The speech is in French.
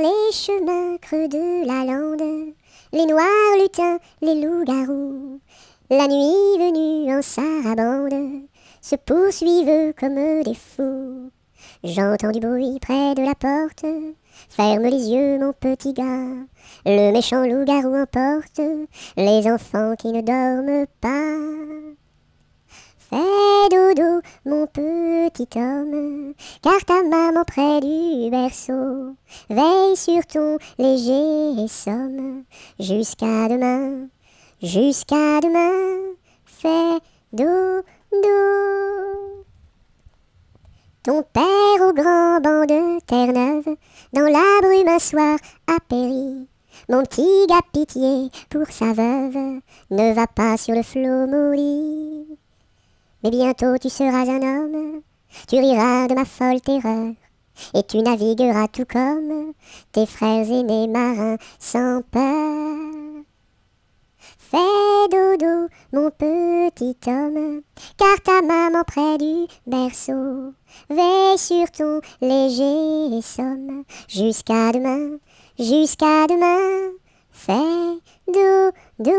les chemins creux de la lande, les noirs lutins, les loups-garous, la nuit venue en sarabande, se poursuivent comme des fous. J'entends du bruit près de la porte, ferme les yeux mon petit gars, le méchant loup-garou emporte les enfants qui ne dorment pas. Fais dodo, mon petit homme, car ta maman près du berceau veille sur ton léger somme. Jusqu'à demain, fais dodo. Ton père au grand banc de Terre-Neuve, dans la brume un soir a péri. Mon petit gars, pitié pour sa veuve, ne va pas sur le flot maudit. Mais bientôt tu seras un homme, tu riras de ma folle terreur, et tu navigueras tout comme tes frères aînés marins sans peur. Fais dodo, mon petit homme, car ta maman près du berceau veille sur ton léger somme. Jusqu'à demain, fais dodo.